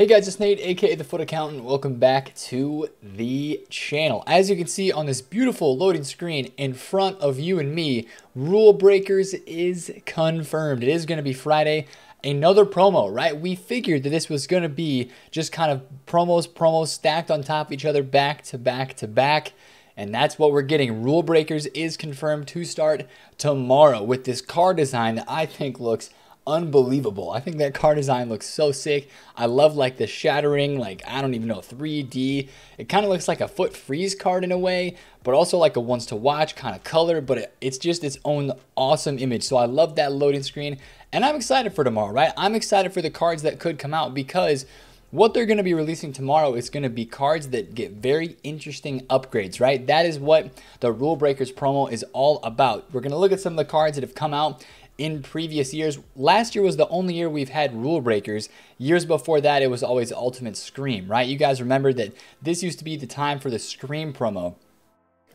Hey guys, it's Nate, aka The FUT Accountant. Welcome back to the channel. As you can see on this beautiful loading screen in front of you and me, Rulebreakers is confirmed. It is going to be Friday. Another promo, right? We figured that this was going to be just kind of promos stacked on top of each other, back to back to back. And that's what we're getting. Rulebreakers is confirmed to start tomorrow with this car design that I think looks unbelievable. I think that car design looks so sick. I love like the shattering, like I don't even know, 3D. It kind of looks like a foot freeze card in a way, but also like a ones to watch kind of color, but it's just its own awesome image. So I love that loading screen and I'm excited for tomorrow, right? I'm excited for the cards that could come out because what they're going to be releasing tomorrow is going to be cards that get very interesting upgrades, right? That is what the Rulebreakers promo is all about. We're going to look at some of the cards that have come out in previous years. Last year was the only year we've had Rulebreakers. Years before that, it was always Ultimate Scream, right? You guys remember that this used to be the time for the Scream promo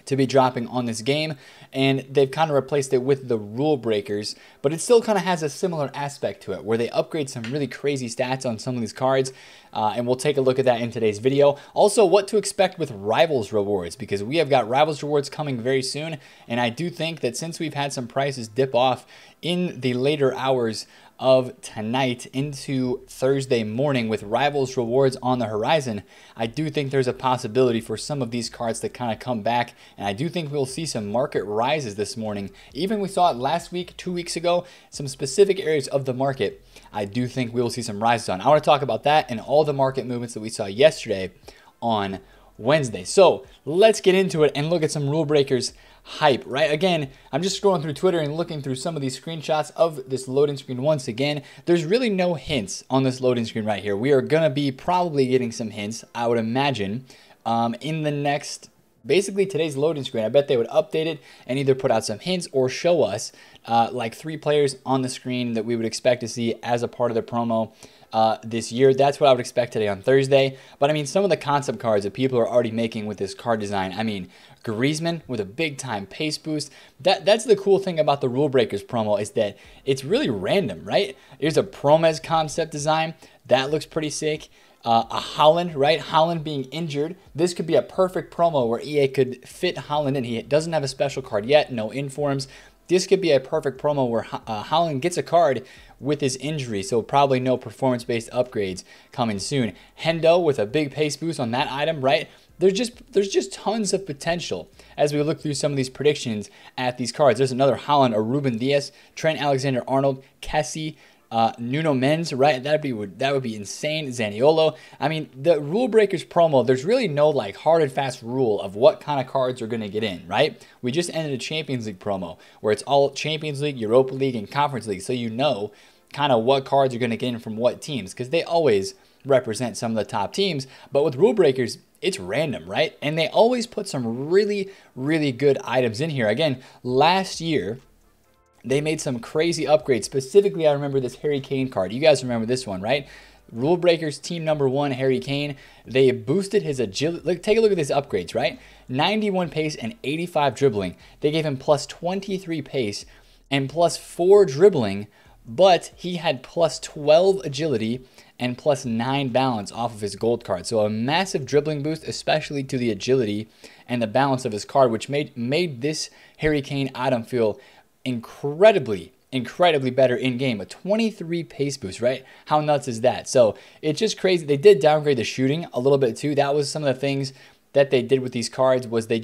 to be dropping on this game, and they've kind of replaced it with the Rulebreakers, but it still kind of has a similar aspect to it where they upgrade some really crazy stats on some of these cards, and we'll take a look at that in today's video. Also, what to expect with Rivals rewards, because we have got Rivals rewards coming very soon, and I do think that since we've had some prices dip off in the later hours of tonight into Thursday morning with Rivals rewards on the horizon, I do think there's a possibility for some of these cards to kind of come back, and I do think we'll see some market rises this morning. Even we saw it last week, 2 weeks ago, some specific areas of the market, I do think we will see some rises on. I want to talk about that and all the market movements that we saw yesterday on Wednesday. So let's get into it and look at some Rulebreakers hype, right? Again, I'm just scrolling through Twitter and looking through some of these screenshots of this loading screen once again. There's really no hints on this loading screen right here. We are going to be probably getting some hints, I would imagine, in the next, basically today's loading screen. I bet they would update it and either put out some hints or show us like three players on the screen that we would expect to see as a part of the promo this year. That's what I would expect today on Thursday. But I mean, some of the concept cards that people are already making with this card design. I mean, Griezmann with a big time pace boost. That's the cool thing about the Rulebreakers promo, is that it's really random, right? Here's a Promes concept design. That looks pretty sick. A Haaland, right? Haaland being injured. This could be a perfect promo where EA could fit Haaland in. He doesn't have a special card yet, no informs. This could be a perfect promo where Haaland gets a card with his injury, so probably no performance-based upgrades coming soon. Hendo with a big pace boost on that item, right? There's just tons of potential as we look through some of these predictions at these cards. There's another Haaland, a Ruben Dias, Trent Alexander-Arnold, Kessie, Nuno Mendes, right? That would be insane. Zaniolo. I mean, the Rulebreakers promo, there's really no like hard and fast rule of what kind of cards are going to get in, right? We just ended a Champions League promo where it's all Champions League, Europa League, and Conference League, so you know kind of what cards are going to get in from what teams, because they always represent some of the top teams. But with Rulebreakers, it's random, right? And they always put some really, really good items in here. Again, last year, they made some crazy upgrades. Specifically, I remember this Harry Kane card. You guys remember this one, right? Rulebreakers team number one, Harry Kane. They boosted his agility. Look, take a look at these upgrades, right? 91 pace and 85 dribbling. They gave him plus 23 pace and plus 4 dribbling, but he had plus 12 agility and plus 9 balance off of his gold card. So a massive dribbling boost, especially to the agility and the balance of his card, which made this Harry Kane item feel incredibly better in game. A 23 pace boost, right? How nuts is that? So it's just crazy. They did downgrade the shooting a little bit too. That was some of the things that they did with these cards, was they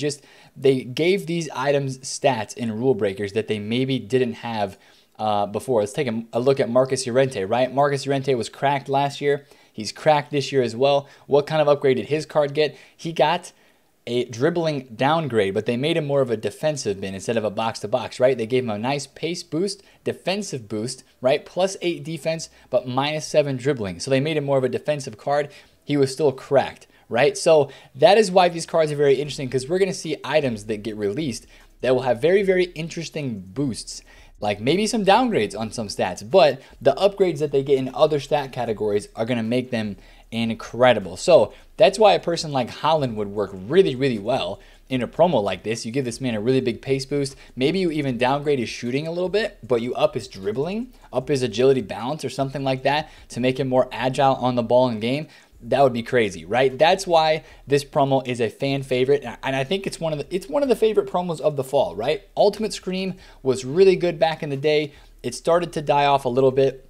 gave these items stats in Rulebreakers that they maybe didn't have before. Let's take a look at Marcos Llorente, right? Marcos Llorente was cracked last year. He's cracked this year as well. What kind of upgrade did his card get? He got a dribbling downgrade, but they made him more of a defensive bin instead of a box-to-box, right? They gave him a nice pace boost, defensive boost, right? Plus 8 defense, but minus 7 dribbling. So they made him more of a defensive card. He was still cracked, right? So that is why these cards are very interesting, because we're going to see items that get released that will have very, very interesting boosts like maybe some downgrades on some stats, but the upgrades that they get in other stat categories are going to make them incredible. So that's why a person like Haaland would work really, really well in a promo like this. You give this man a really big pace boost. Maybe you even downgrade his shooting a little bit, but you up his dribbling, up his agility balance or something like that to make him more agile on the ball in game. That would be crazy, right? That's why this promo is a fan favorite, and I think it's one of the favorite promos of the fall, right? Ultimate Scream was really good back in the day. It started to die off a little bit.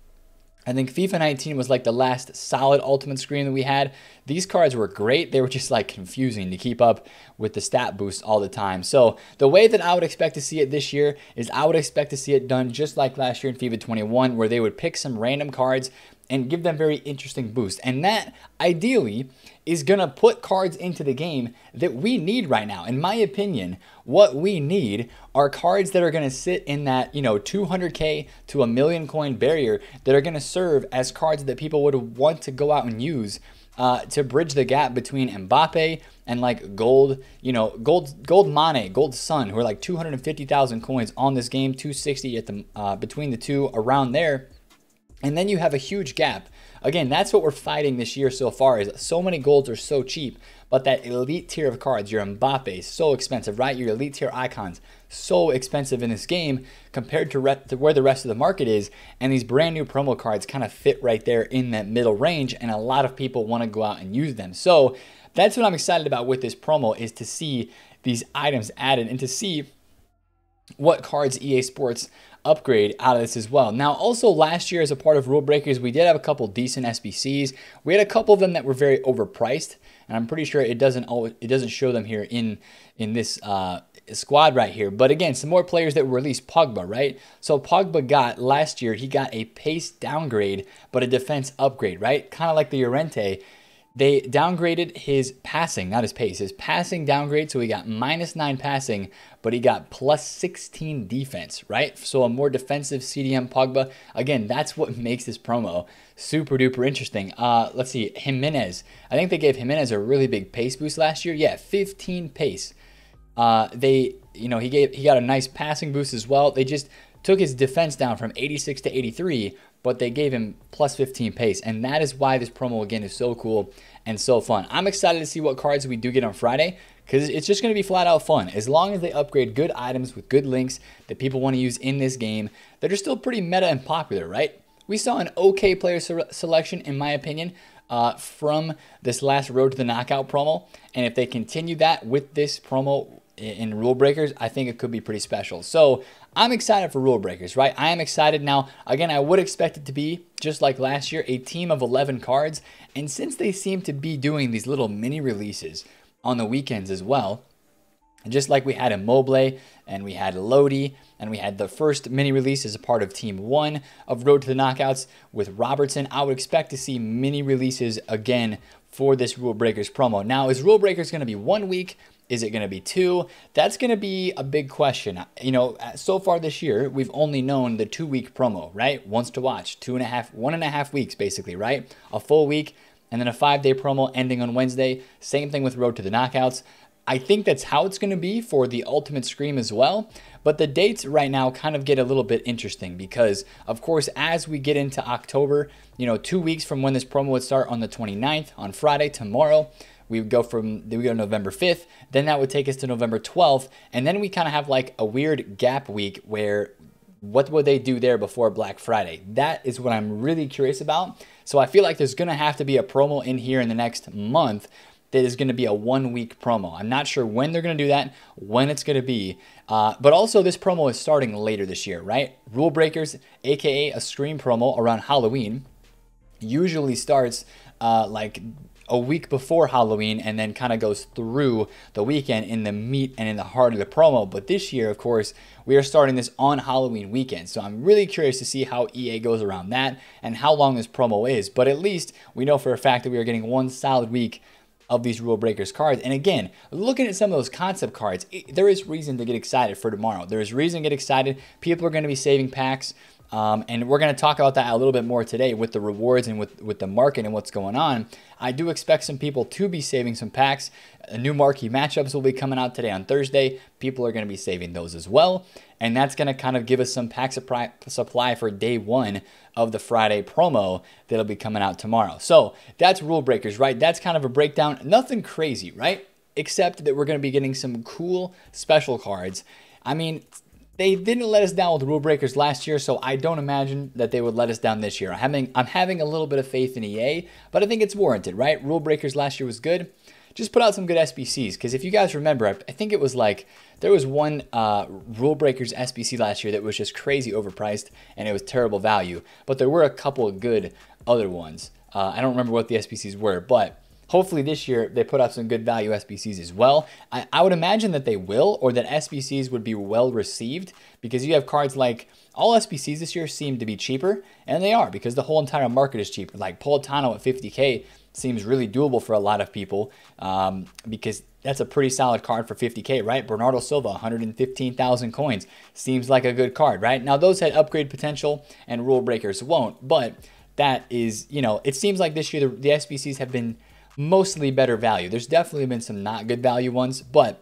I think FIFA 19 was like the last solid Ultimate Scream that we had. These cards were great. They were just like confusing to keep up with the stat boost all the time. So the way that I would expect to see it this year is I would expect to see it done just like last year in FIFA 21, where they would pick some random cards and give them very interesting boosts. And that ideally is gonna put cards into the game that we need right now. In my opinion, what we need are cards that are gonna sit in that, you know, 200K to a million coin barrier, that are gonna serve as cards that people would want to go out and use to bridge the gap between Mbappe and like gold, you know, gold Mane, gold Sun, who are like 250,000 coins on this game, 260 at the between the two, around there. And then you have a huge gap. Again, that's what we're fighting this year so far, is so many golds are so cheap, but that elite tier of cards, your Mbappe, so expensive, right? Your elite tier icons, so expensive in this game compared to where the rest of the market is. And these brand new promo cards kind of fit right there in that middle range, and a lot of people want to go out and use them. So that's what I'm excited about with this promo, is to see these items added and to see what cards EA Sports upgrade out of this as well. Now, also last year as a part of Rule Breakers, we did have a couple decent SBCs. We had a couple of them that were very overpriced, and I'm pretty sure it doesn't show them here in this squad right here. But again, some more players that were released. Pogba, right? So Pogba got last year, he got a pace downgrade, but a defense upgrade, right? Kind of like the Llorente. They downgraded his passing, not his pace, his passing downgrade. So he got -9 passing, but he got +16 defense, right? So a more defensive CDM Pogba. Again, that's what makes this promo super duper interesting. Let's see, Jimenez. I think they gave Jimenez a really big pace boost last year. Yeah, 15 pace. He got a nice passing boost as well. They just took his defense down from 86 to 83, but they gave him +15 pace. And that is why this promo, again, is so cool and so fun. I'm excited to see what cards we do get on Friday, because it's just going to be flat out fun. As long as they upgrade good items with good links that people want to use in this game that are still pretty meta and popular, right? We saw an okay player selection, in my opinion, from this last Road to the Knockout promo. And if they continue that with this promo in Rule Breakers, I think it could be pretty special. So I'm excited for Rule Breakers, right? I am excited. Now, again, I would expect it to be, just like last year, a team of 11 cards. And since they seem to be doing these little mini releases on the weekends as well, just like we had Immobile and we had Lodi, and we had the first mini release as a part of Team 1 of Road to the Knockouts with Robertson, I would expect to see mini releases again for this Rule Breakers promo. Now, is Rule Breakers going to be 1 week? Is it going to be 2? That's going to be a big question. You know, so far this year, we've only known the 2-week promo, right? Once to watch, 1.5 weeks, basically, right? A full week, and then a 5-day promo ending on Wednesday. Same thing with Road to the Knockouts. I think that's how it's going to be for the Ultimate Scream as well. But the dates right now kind of get a little bit interesting because, of course, as we get into October, you know, 2 weeks from when this promo would start on the 29th, on Friday, tomorrow, we would go to November 5th, then that would take us to November 12th, and then we kind of have like a weird gap week where what would they do there before Black Friday? That is what I'm really curious about. So I feel like there's gonna have to be a promo in here in the next month that is gonna be a 1-week promo. I'm not sure when they're gonna do that, when it's gonna be, but also this promo is starting later this year, right? Rule Breakers, AKA a Scream promo around Halloween, usually starts like a week before Halloween and then kind of goes through the weekend in the meat and in the heart of the promo. But this year, of course, we are starting this on Halloween weekend. So I'm really curious to see how EA goes around that and how long this promo is. But at least we know for a fact that we are getting one solid week of these Rule Breakers cards. And again, looking at some of those concept cards, there is reason to get excited for tomorrow. There is reason to get excited. People are going to be saving packs. And we're going to talk about that a little bit more today with the rewards and with the market and what's going on. I do expect some people to be saving some packs. New marquee matchups will be coming out today on Thursday. People are going to be saving those as well. And that's going to kind of give us some pack supply for day one of the Friday promo that'll be coming out tomorrow. So that's Rule Breakers, right? That's kind of a breakdown. Nothing crazy, right? Except that we're going to be getting some cool special cards. I mean, they didn't let us down with Rule Breakers last year, so I don't imagine that they would let us down this year. I'm having a little bit of faith in EA, but I think it's warranted, right? Rule Breakers last year was good. Just put out some good SBCs, because if you guys remember, I think it was like, there was one Rule Breakers SBC last year that was just crazy overpriced, and it was terrible value. But there were a couple of good other ones. I don't remember what the SBCs were, but hopefully this year they put out some good value SBCs as well. I would imagine that they will, or that SBCs would be well received, because you have cards like, all SBCs this year seem to be cheaper, and they are, because the whole entire market is cheaper. Like Poltano at 50K seems really doable for a lot of people, because that's a pretty solid card for 50K, right? Bernardo Silva, 115,000 coins, seems like a good card, right? Now those had upgrade potential and Rule Breakers won't, but that is, you know, it seems like this year the SBCs have been mostly better value. There's definitely been some not good value ones, but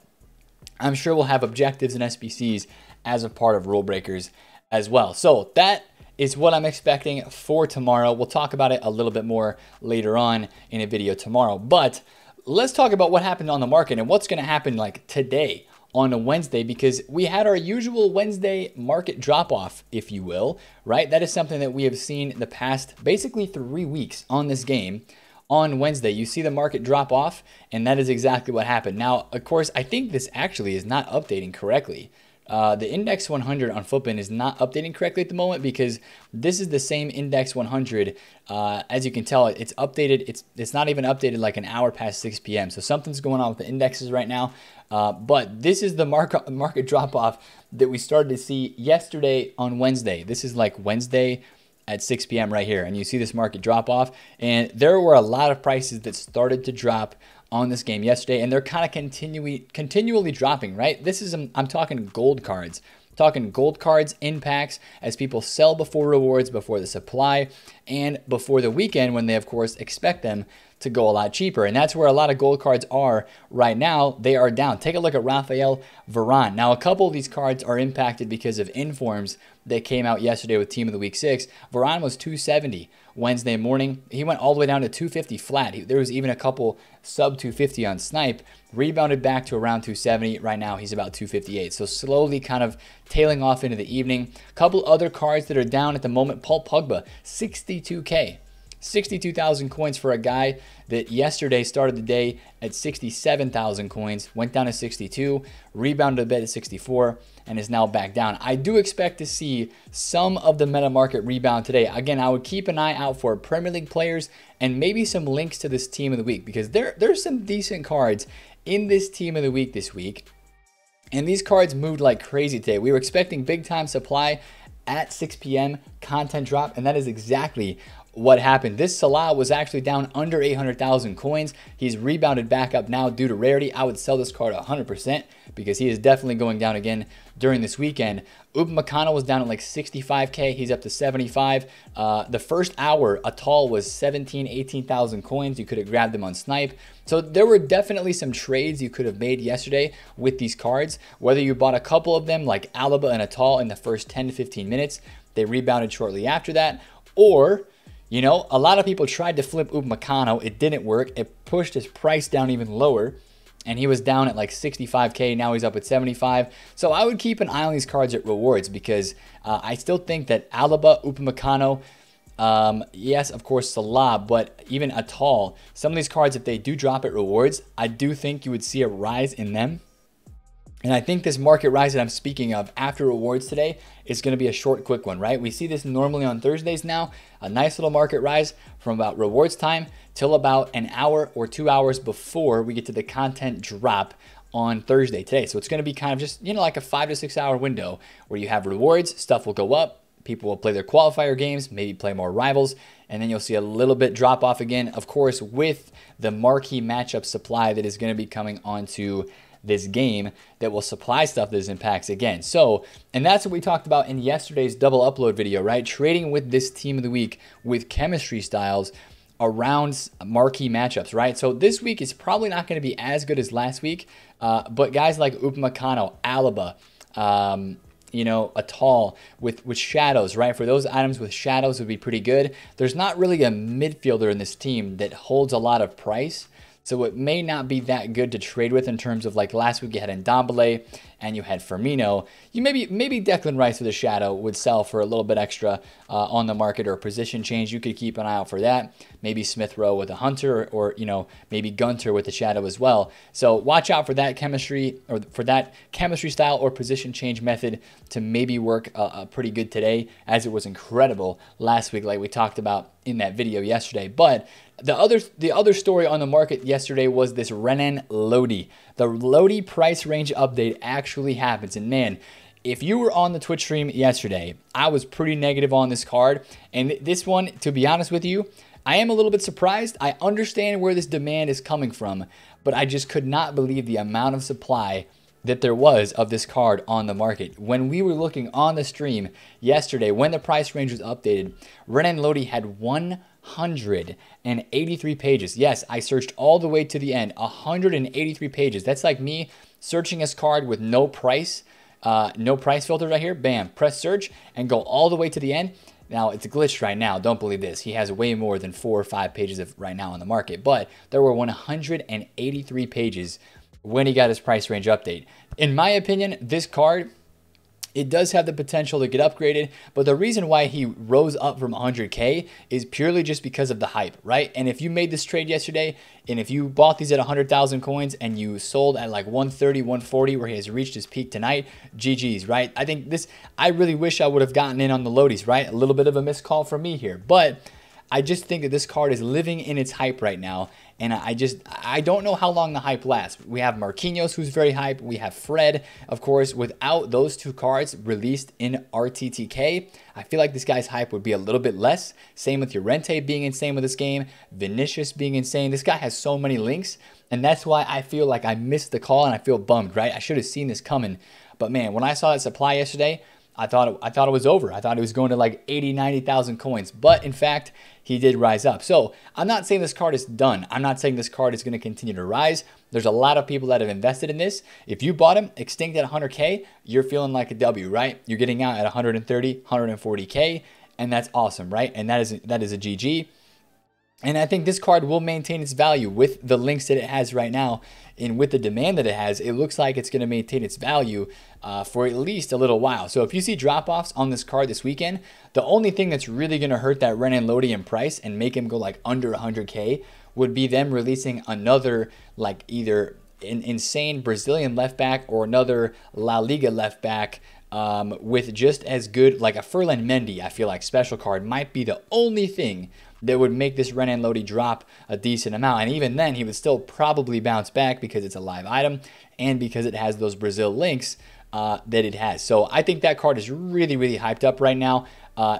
I'm sure we'll have objectives and SBCs as a part of Rule Breakers as well. So that is what I'm expecting for tomorrow. We'll talk about it a little bit more later on in a video tomorrow, but let's talk about what happened on the market and what's going to happen like today on a Wednesday, because we had our usual Wednesday market drop-off, if you will, right? That is something that we have seen the past basically 3 weeks on this game. On Wednesday, you see the market drop off, and that is exactly what happened. Now, of course, I think this actually is not updating correctly. The Index 100 on FUTBIN is not updating correctly at the moment, because this is the same Index 100. As you can tell, it's updated. It's not even updated like an hour past 6 p.m. So something's going on with the indexes right now. But this is the market drop off that we started to see yesterday on Wednesday. This is like Wednesday at 6 p.m. right here, and you see this market drop off, and there were a lot of prices that started to drop on this game yesterday, and they're kind of continually dropping, right? This is, I'm talking gold cards, in packs as people sell before rewards, before the supply, and before the weekend when they, of course, expect them to go a lot cheaper. And that's where a lot of gold cards are right now. They are down. Take a look at Raphael Varane. Now, a couple of these cards are impacted because of informs that came out yesterday with Team of the Week 6. Varane was 270 Wednesday morning. He went all the way down to 250 flat. There was even a couple sub 250 on Snipe. Rebounded back to around 270. Right now, he's about 258. So slowly kind of tailing off into the evening. A couple other cards that are down at the moment. Paul Pogba, 62K. 62,000 coins for a guy that yesterday started the day at 67,000 coins, went down to 62, rebounded a bit at 64, and is now back down. I do expect to see some of the meta market rebound today. Again, I would keep an eye out for Premier League players and maybe some links to this Team of the Week, because there's some decent cards in this Team of the Week this week. And these cards moved like crazy today. We were expecting big time supply at 6 p.m. content drop, and that is exactly what happened. This Salah was actually down under 800,000 coins. He's rebounded back up now due to rarity. I would sell this card 100% because he is definitely going down again during this weekend. Upamecano was down at like 65K. He's up to 75. The first hour, Atal was 18,000 coins. You could have grabbed them on Snipe. So there were definitely some trades you could have made yesterday with these cards. Whether you bought a couple of them like Alaba and Atal in the first 10 to 15 minutes, they rebounded shortly after that, or you know, a lot of people tried to flip Upamecano. It didn't work. It pushed his price down even lower, and he was down at like 65K. Now he's up at 75. So I would keep an eye on these cards at rewards, because I still think that Alaba, Upamecano, yes, of course, Salah, but even Atal, some of these cards, if they do drop at rewards, I do think you would see a rise in them. And I think this market rise that I'm speaking of after rewards today is going to be a short, quick one, right? We see this normally on Thursdays now, a nice little market rise from about rewards time till about an hour or 2 hours before we get to the content drop on Thursday today. So it's going to be kind of just, you know, like a 5 to 6 hour window where you have rewards, stuff will go up, people will play their qualifier games, maybe play more rivals, and then you'll see a little bit drop off again, of course, with the marquee matchup supply that is going to be coming onto this game that will supply stuff that is in packs again. So, and that's what we talked about in yesterday's double upload video, right? Trading with this team of the week with chemistry styles around marquee matchups, right? So this week is probably not going to be as good as last week, but guys like Upamecano, Alaba, you know, Atal with shadows, right? For those items with shadows would be pretty good. There's not really a midfielder in this team that holds a lot of price, so it may not be that good to trade with in terms of like last week you had Ndombele and you had Firmino. You maybe Declan Rice with a shadow would sell for a little bit extra on the market or a position change. You could keep an eye out for that. Maybe Smith Rowe with a hunter or you know, maybe Gunter with a shadow as well. So watch out for that chemistry or for that chemistry style or position change method to maybe work pretty good today, as it was incredible last week like we talked about in that video yesterday. But the other story on the market yesterday was this Renan Lodi. The Lodi price range update actually happens. And man, if you were on the Twitch stream yesterday, I was pretty negative on this card. And this one, to be honest with you, I am a little bit surprised. I understand where this demand is coming from, but I just could not believe the amount of supply that there was of this card on the market. When we were looking on the stream yesterday, when the price range was updated, Renan Lodi had 183 pages. Yes, I searched all the way to the end, 183 pages. That's like me searching this card with no price filter right here. Bam, press search and go all the way to the end. Now it's glitched right now. Don't believe this. He has way more than 4 or 5 pages of right now on the market, but there were 183 pages when he got his price range update. In my opinion, this card, it does have the potential to get upgraded, but the reason why he rose up from 100K is purely just because of the hype, right? And if you made this trade yesterday, and if you bought these at 100,000 coins and you sold at like 130, 140, where he has reached his peak tonight, GG's, right? I think this, I really wish I would have gotten in on the Lodis, right? A little bit of a missed call from me here, but I just think that this card is living in its hype right now. And I don't know how long the hype lasts. We have Marquinhos, who's very hype. We have Fred, of course. Without those two cards released in RTTK, I feel like this guy's hype would be a little bit less. Same with Llorente being insane with this game, Vinicius being insane. This guy has so many links, and that's why I feel like I missed the call and I feel bummed, right? I should have seen this coming. But man, when I saw that supply yesterday, I thought it was over. I thought it was going to like 80, 90,000 coins. But in fact, he did rise up. So I'm not saying this card is done. I'm not saying this card is going to continue to rise. There's a lot of people that have invested in this. If you bought him extinct at 100K, you're feeling like a W, right? You're getting out at 130, 140K, and that's awesome, right? And that is a GG. And I think this card will maintain its value with the links that it has right now and with the demand that it has. It looks like it's going to maintain its value for at least a little while. So if you see drop-offs on this card this weekend, the only thing that's really going to hurt that Renan Lodi in price and make him go like under 100K would be them releasing another like either an insane Brazilian left back or another La Liga left back with just as good, like a Ferland Mendy. I feel like special card might be the only thing that would make this Renan Lodi drop a decent amount. And even then, he would still probably bounce back because it's a live item and because it has those Brazil links that it has. So I think that card is really, really hyped up right now.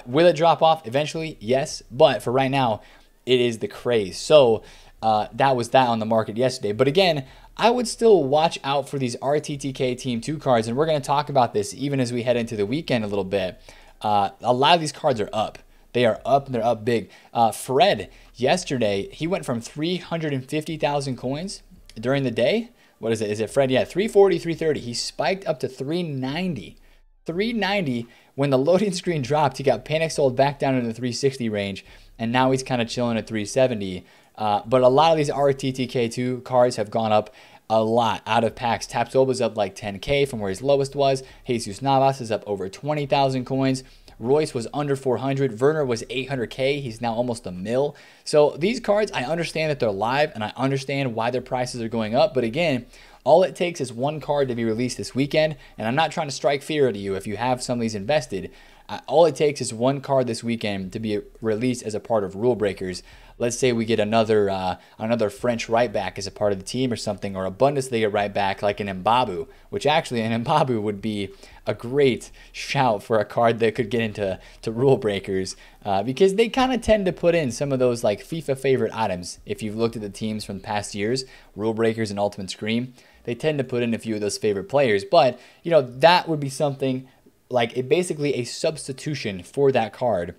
Will it drop off eventually? Yes, but for right now, it is the craze. So that was that on the market yesterday. But again, I would still watch out for these RTTK Team 2 cards, and we're going to talk about this even as we head into the weekend a little bit. A lot of these cards are up. They are up, and they're up big. Fred, yesterday, he went from 350,000 coins during the day. What is it? Is it Fred? Yeah, 340, 330. He spiked up to 390. 390. When the loading screen dropped, he got panic sold back down into the 360 range, and now he's kind of chilling at 370. But a lot of these RTTK2 cards have gone up a lot out of packs. Tapsoba's up like 10K from where his lowest was. Jesus Navas is up over 20,000 coins. Royce was under 400. Werner was 800K. He's now almost a mil. So these cards, I understand that they're live and I understand why their prices are going up. But again, all it takes is one card to be released this weekend. And I'm not trying to strike fear into you if you have some of these invested. All it takes is one card this weekend to be released as a part of Rulebreakers. Let's say we get another another French right back as a part of the team or something, or a Bundesliga right back like an Mbappe, which actually an Mbappe would be a great shout for a card that could get into Rulebreakers because they kind of tend to put in some of those like FIFA favorite items. If you've looked at the teams from past years, Rulebreakers and Ultimate Scream, they tend to put in a few of those favorite players. But, you know, that would be something like it basically a substitution for that card.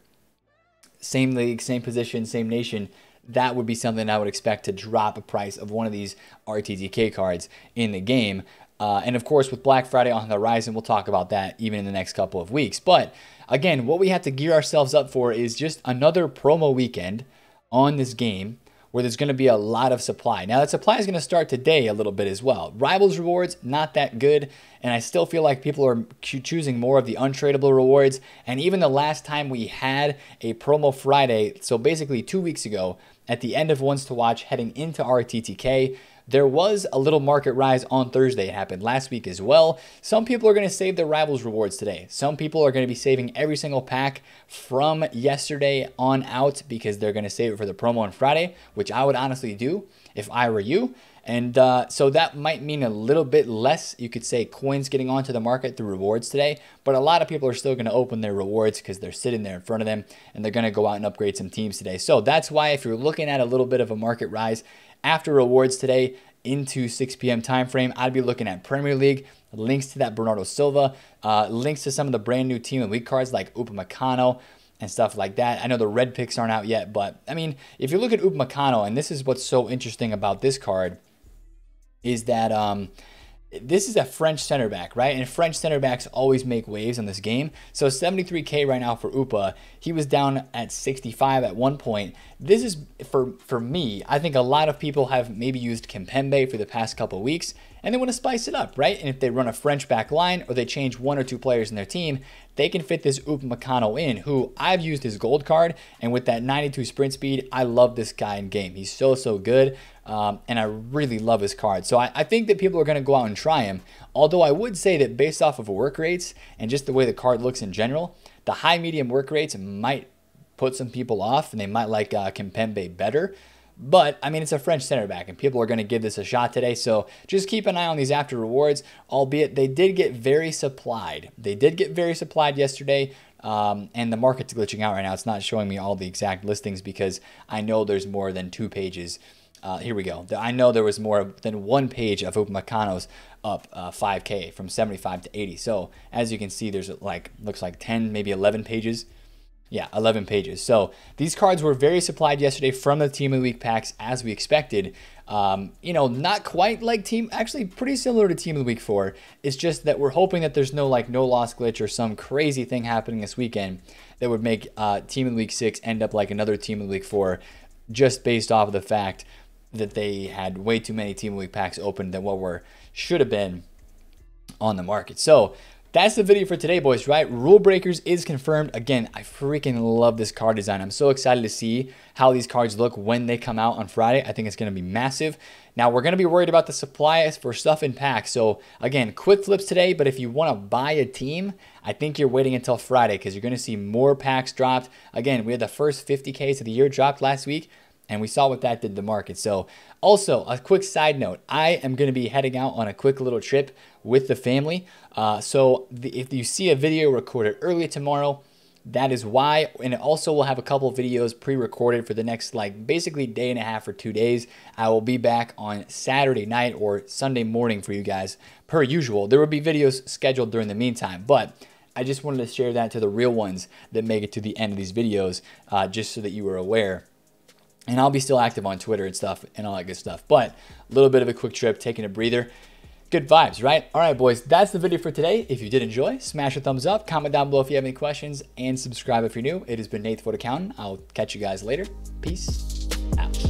Same league, same position, same nation. That would be something I would expect to drop a price of one of these RTDK cards in the game. And of course, with Black Friday on the horizon, we'll talk about that even in the next couple of weeks. But again, what we have to gear ourselves up for is just another promo weekend on this game where there's going to be a lot of supply. Now, that supply is going to start today a little bit as well. Rivals rewards, not that good. And I still feel like people are choosing more of the untradeable rewards. And even the last time we had a promo Friday, so basically 2 weeks ago, at the end of Ones to Watch, heading into RTTK, there was a little market rise on Thursday. It happened last week as well. Some people are going to save their Rivals rewards today. Some people are going to be saving every single pack from yesterday on out because they're going to save it for the promo on Friday, which I would honestly do if I were you. And so that might mean a little bit less, you could say, coins getting onto the market through rewards today. But a lot of people are still going to open their rewards because they're sitting there in front of them and they're going to go out and upgrade some teams today. So that's why if you're looking at a little bit of a market rise after rewards today into 6 p.m. time frame, I'd be looking at Premier League, links to that Bernardo Silva, links to some of the brand new team and league cards like Upamecano and stuff like that. I know the red picks aren't out yet, but I mean, if you look at Upamecano, and this is what's so interesting about this card, is that this is a French center back, right? And French center backs always make waves in this game. So 73K right now for Upa. He was down at 65 at one point. This is, for me, I think a lot of people have maybe used Kimpembe for the past couple weeks, and they want to spice it up, right? And if they run a French back line or they change one or two players in their team, they can fit this Upamecano in, who I've used his gold card. And with that 92 sprint speed, I love this guy in game. He's so, so good. And I really love his card. So I think that people are going to go out and try him. Although I would say that based off of work rates and just the way the card looks in general, the high medium work rates might put some people off and they might like Kimpembe better. But, I mean, it's a French center back, and people are going to give this a shot today. So just keep an eye on these after rewards, albeit they did get very supplied. They did get very supplied yesterday, and the market's glitching out right now. It's not showing me all the exact listings because I know there's more than two pages. Here we go. I know there was more than one page of Upamecano's up 5K from 75 to 80. So as you can see, there's like looks like 10, maybe 11 pages. Yeah, 11 pages. So these cards were very supplied yesterday from the Team of the Week packs, as we expected. You know, not quite like Team, actually pretty similar to Team of the Week 4. It's just that we're hoping that there's no like no loss glitch or some crazy thing happening this weekend that would make Team of the Week 6 end up like another Team of the Week 4, just based off of the fact that they had way too many Team of the Week packs open than what were should have been on the market. So that's the video for today, boys, right? Rulebreakers is confirmed. Again, I freaking love this card design. I'm so excited to see how these cards look when they come out on Friday. I think it's going to be massive. Now, we're going to be worried about the supply for stuff in packs. So, again, quick flips today, but if you want to buy a team, I think you're waiting until Friday because you're going to see more packs dropped. Again, we had the first 50Ks of the year dropped last week, and we saw what that did to the market. So also a quick side note, I am going to be heading out on a quick little trip with the family. If you see a video recorded early tomorrow, that is why. And also we'll have a couple of videos pre-recorded for the next like basically day and a half or 2 days. I will be back on Saturday night or Sunday morning for you guys per usual. There will be videos scheduled during the meantime, but I just wanted to share that to the real ones that make it to the end of these videos just so that you were aware. And I'll be still active on Twitter and stuff and all that good stuff. But a little bit of a quick trip, taking a breather. Good vibes, right? All right, boys, that's the video for today. If you did enjoy, smash a thumbs up, comment down below if you have any questions, and subscribe if you're new. It has been Nate, the FUT Accountant. I'll catch you guys later. Peace out.